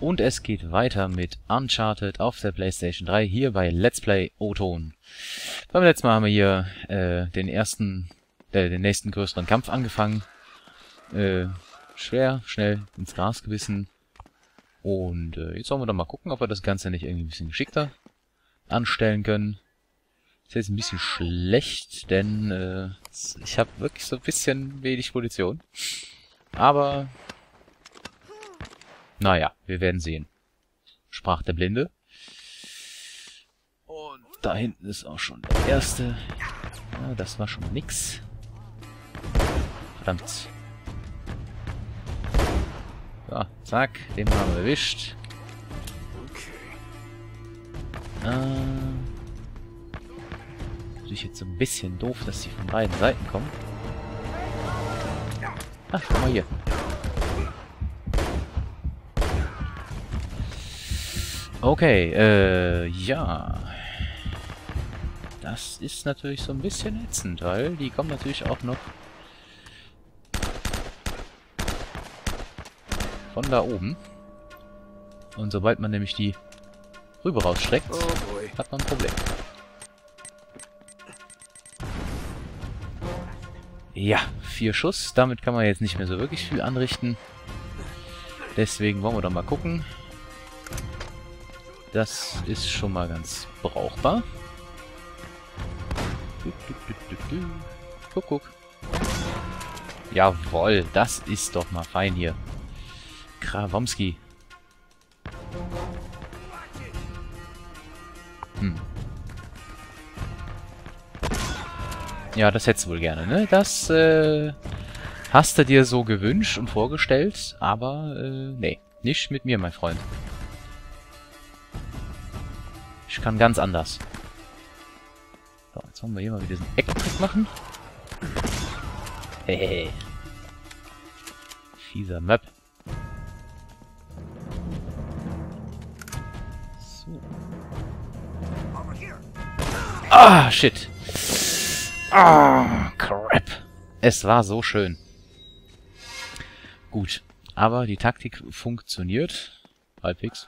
Und es geht weiter mit Uncharted auf der PlayStation 3 hier bei Let's Play O-Ton. Beim letzten Mal haben wir hier den nächsten größeren Kampf angefangen. Schwer, schnell ins Gras gebissen. Und jetzt sollen wir doch mal gucken, ob wir das Ganze nicht irgendwie ein bisschen geschickter anstellen können. Ist jetzt ein bisschen schlecht, denn ich habe wirklich so ein bisschen wenig Munition. Aber naja, wir werden sehen, sprach der Blinde. Und da hinten ist auch schon der erste. Ja, das war schon nix. Verdammt. So, zack, den haben wir erwischt. Natürlich jetzt so ein bisschen doof, dass die von beiden Seiten kommen. Ach, guck mal hier. Okay, ja. Das ist natürlich so ein bisschen ätzend, weil die kommen natürlich auch noch von da oben. Und sobald man nämlich die rüber rausstreckt, hat man ein Problem. Ja, 4 Schuss. Damit kann man jetzt nicht mehr so wirklich viel anrichten. Deswegen wollen wir doch mal gucken. Das ist schon mal ganz brauchbar. Guck, guck. Jawohl, das ist doch mal fein hier. Krawomski. Ja, das hättest du wohl gerne, ne? Das hast du dir so gewünscht und vorgestellt, aber nee, nicht mit mir, mein Freund. Ich kann ganz anders. So, jetzt wollen wir hier mal wieder diesen Ecktrick machen. Hey. Fieser Möp. So. Ah, shit. Ah, crap. Es war so schön. Gut. Aber die Taktik funktioniert. Halbwegs.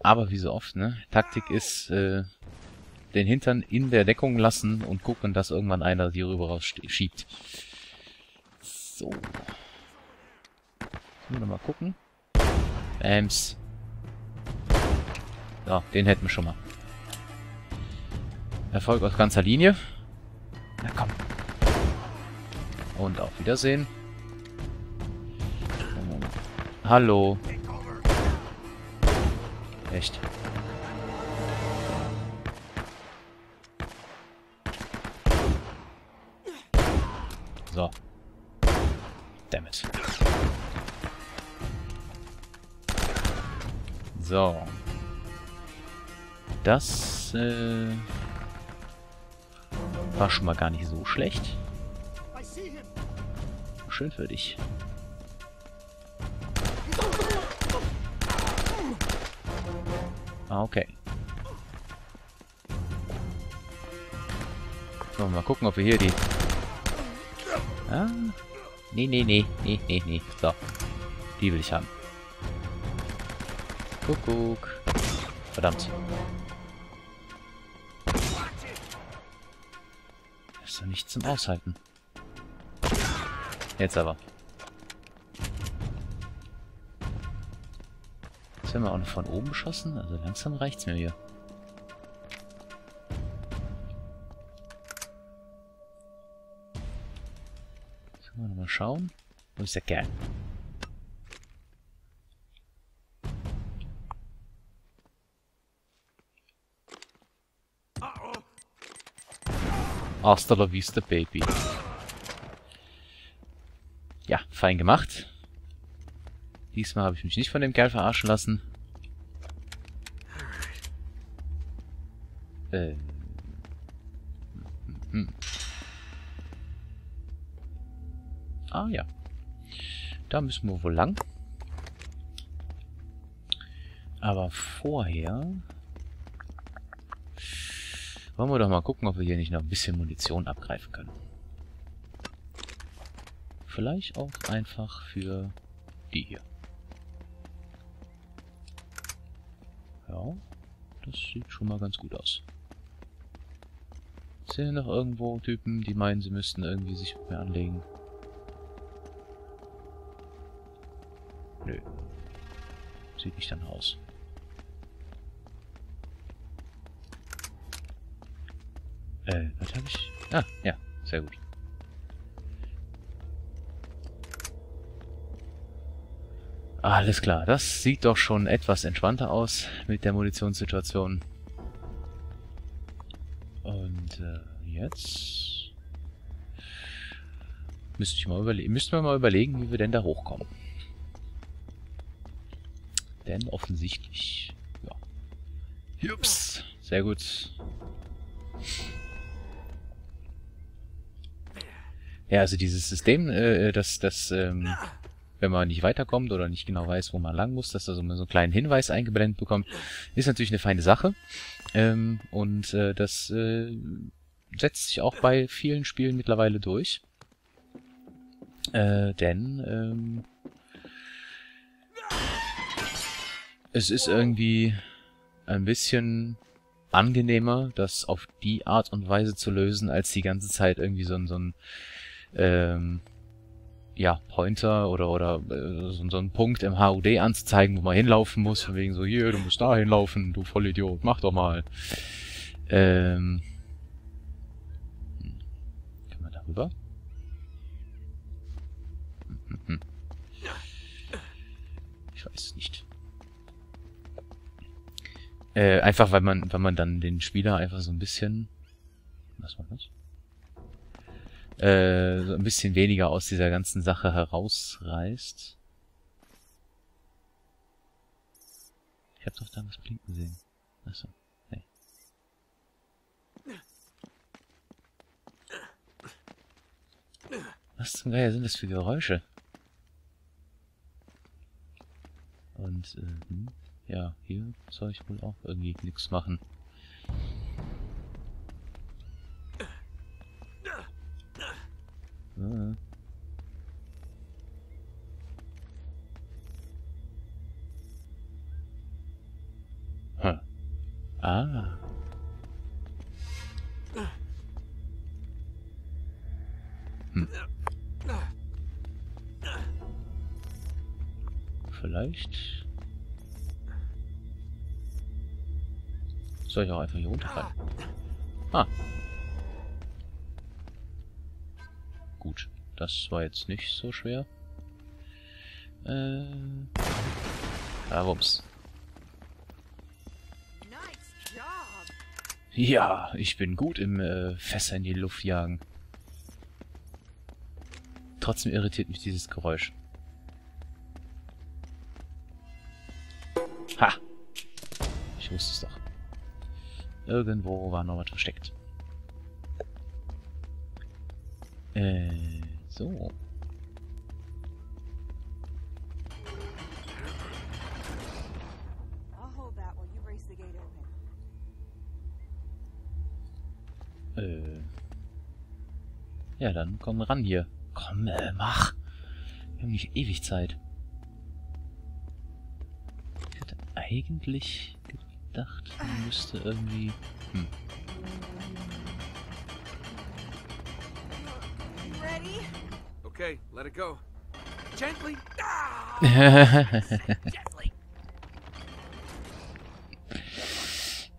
Aber wie so oft, ne? Taktik ist, den Hintern in der Deckung lassen und gucken, dass irgendwann einer die rüber raus schiebt. So. Nur noch mal gucken. Bams. Ja, den hätten wir schon mal. Erfolg aus ganzer Linie. Na komm. Und auf Wiedersehen. Hallo. Echt. So. Dammit. So. Das war schon mal gar nicht so schlecht. Schön für dich. Ah, okay. So, mal gucken, ob wir hier die... Ah, nee, nee, nee, nee, nee, nee. So, die will ich haben. Kuckuck. Verdammt. Das ist doch nicht zum Aushalten. Jetzt aber. Jetzt werden wir auch noch von oben geschossen. Also langsam reicht's mir hier. Jetzt können wir nochmal schauen. Wo ist der Kerl? Hasta la vista, Baby. Ja, fein gemacht. Diesmal habe ich mich nicht von dem Kerl verarschen lassen. Ah ja. Da müssen wir wohl lang. Aber vorher wollen wir doch mal gucken, ob wir hier nicht noch ein bisschen Munition abgreifen können. Vielleicht auch einfach für die hier. Ja, das sieht schon mal ganz gut aus. Sind hier noch irgendwo Typen, die meinen, sie müssten irgendwie sich mit mir anlegen? Nö. Sieht nicht danach aus. Was habe ich? Ah, ja, sehr gut. Alles klar, das sieht doch schon etwas entspannter aus mit der Munitionssituation. Und jetzt müssten wir mal überlegen, wie wir denn da hochkommen. Denn offensichtlich, ja. Ups, sehr gut. Ja, also dieses System, wenn man nicht weiterkommt oder nicht genau weiß, wo man lang muss, dass da so einen kleinen Hinweis eingeblendet bekommt, ist natürlich eine feine Sache. Und das setzt sich auch bei vielen Spielen mittlerweile durch. Denn es ist irgendwie ein bisschen angenehmer, das auf die Art und Weise zu lösen, als die ganze Zeit irgendwie so ein Pointer oder so einen Punkt im HUD anzuzeigen, wo man hinlaufen muss, von wegen so, hier, du musst da hinlaufen, du Vollidiot, mach doch mal. Kann man darüber? Ich weiß es nicht. Einfach, weil man dann den Spieler einfach so ein bisschen... Was war das? So ein bisschen weniger aus dieser ganzen Sache herausreißt. Ich habe doch da was blinken sehen. Achso, nee. Was zum Geier sind das für Geräusche? Und, ja, hier soll ich wohl auch irgendwie nichts machen. Huh. Ah. Hm. Vielleicht soll ich auch einfach hier runterfallen. Ah. Gut, das war jetzt nicht so schwer. Wumms. Ja, ich bin gut im Fässer in die Luft jagen. Trotzdem irritiert mich dieses Geräusch. Ha! Ich wusste es doch. Irgendwo war noch was versteckt. So. Ja, dann komm ran hier. Komm, mach. Wir haben nicht ewig Zeit. Ich hätte eigentlich gedacht, man müsste irgendwie... Hm. Okay, let it go. Gently.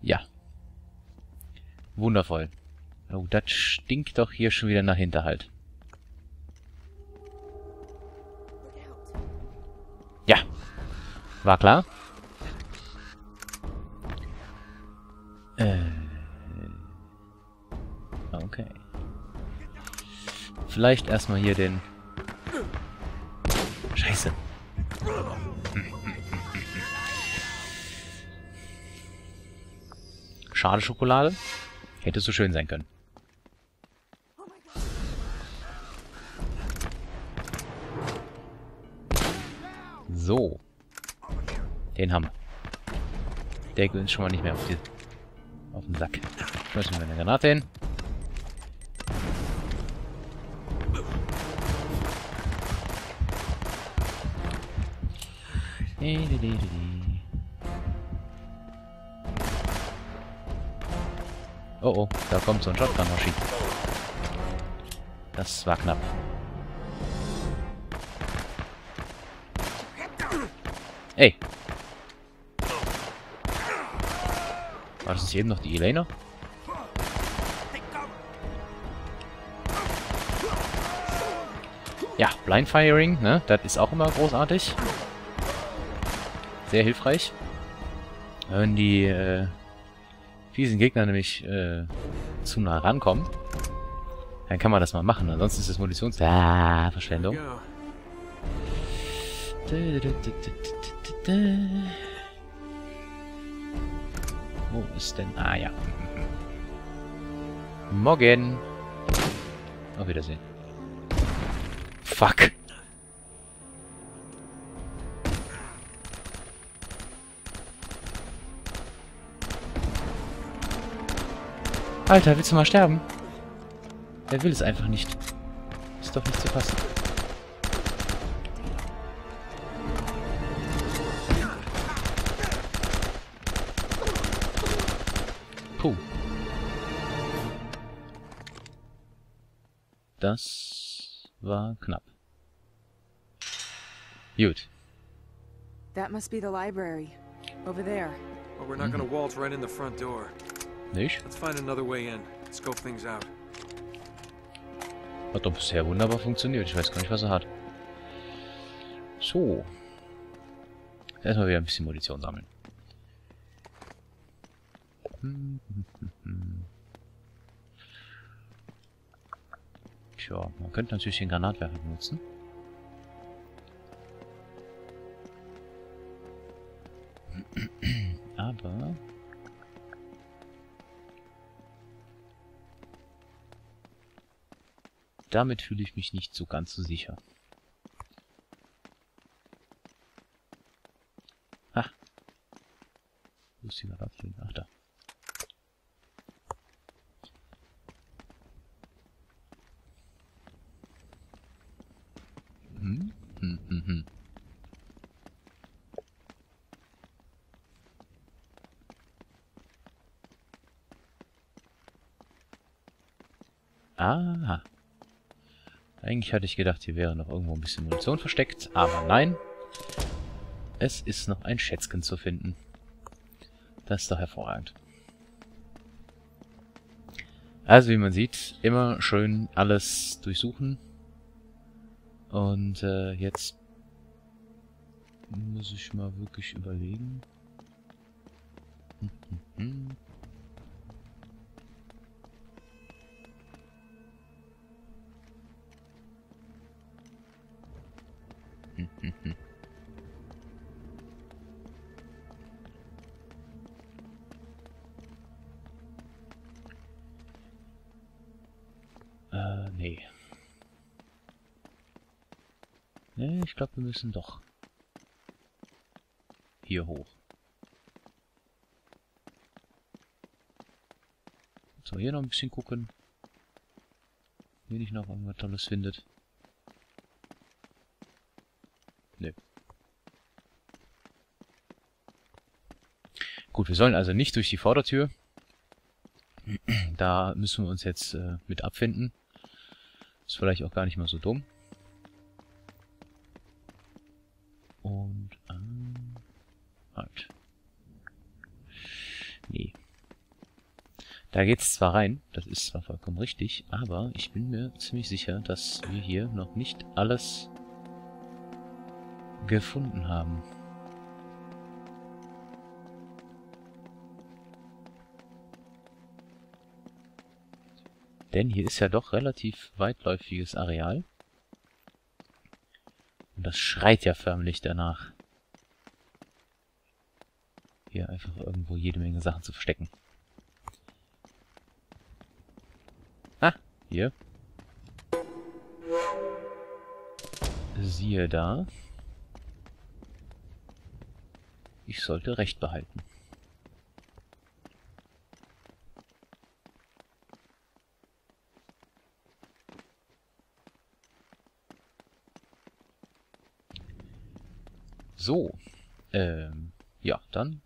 Ja. Wundervoll. Oh, das stinkt doch hier schon wieder nach Hinterhalt. Ja. War klar. Okay. Vielleicht erstmal hier den... Scheiße. Schade Schokolade. Hätte so schön sein können. So. Den haben wir. Der geht uns schon mal nicht mehr auf den Sack. Müssen wir eine Granate hin. Oh oh, da kommt so ein Shotgun-Hoshi. Das war knapp. Ey! War das eben noch die Elena? Ja, Blindfiring, ne? Das ist auch immer großartig. Sehr hilfreich. Wenn die fiesen Gegner nämlich zu nah rankommen, dann kann man das mal machen. Ansonsten ist das Munitionsverschwendung. Wo ist denn? Ah ja. Morgen. Auf Wiedersehen. Fuck. Alter, willst du mal sterben? Er will es einfach nicht. Ist doch nicht zu fassen. Puh. Das war knapp. Gut. That must be the library over there. But we're not gonna waltz right in the front door. Nicht? Let's find another way in. Scope things out. Hat doch bisher wunderbar funktioniert. Ich weiß gar nicht, was er hat. So. Erstmal wieder ein bisschen Munition sammeln. Tja, man könnte natürlich den Granatwerfer benutzen. Aber... damit fühle ich mich nicht so ganz so sicher. Ha! Wo ist die Granate? Ach, da. Aha. Eigentlich hatte ich gedacht, hier wäre noch irgendwo ein bisschen Munition versteckt, aber nein. Es ist noch ein Schätzchen zu finden. Das ist doch hervorragend. Also wie man sieht, immer schön alles durchsuchen. Und jetzt muss ich mal wirklich überlegen. Nee. Nee, ich glaube, wir müssen doch hier hoch. So, hier noch ein bisschen gucken. Wenn ich noch irgendwas Tolles findet. Nee. Gut, wir sollen also nicht durch die Vordertür. Da müssen wir uns jetzt mit abfinden. Ist vielleicht auch gar nicht mal so dumm. Und... halt. Nee. Da geht's zwar rein, das ist zwar vollkommen richtig, aber ich bin mir ziemlich sicher, dass wir hier noch nicht alles gefunden haben. Denn hier ist ja doch relativ weitläufiges Areal. Und das schreit ja förmlich danach, hier einfach irgendwo jede Menge Sachen zu verstecken. Ah, hier. Siehe da. Ich sollte Recht behalten. So, Ja, dann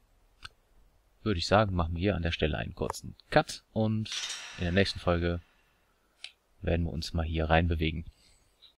würde ich sagen, machen wir hier an der Stelle einen kurzen Cut und in der nächsten Folge werden wir uns mal hier reinbewegen.